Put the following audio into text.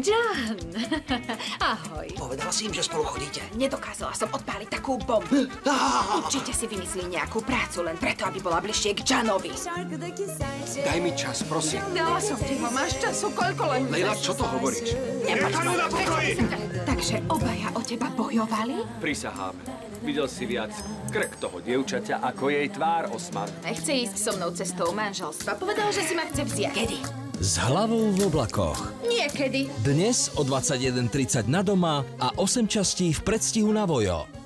Jan, ahoj. Povedala si im, že spolu chodíte? Nedokázala som odpáliť takú bombu. Určite si vymyslí nejakú prácu len preto, aby bola bližšie k Janovi. Daj mi čas, prosím. Dala som ti ho, máš času koľko len... Leila, čo to hovoríš? Nechajme na pokoji! Takže obaja o teba bojovali? Prisahám. Videl si viac krk toho dievčaťa ako jej tvár, Osman. Nechce ísť so mnou cestou manželstva. Povedal, že si ma chce vziať. Kedy? S hlavou v oblakoch. Niekedy. Dnes o 21:30 na Doma a 8 častí v predstihu na VOJO.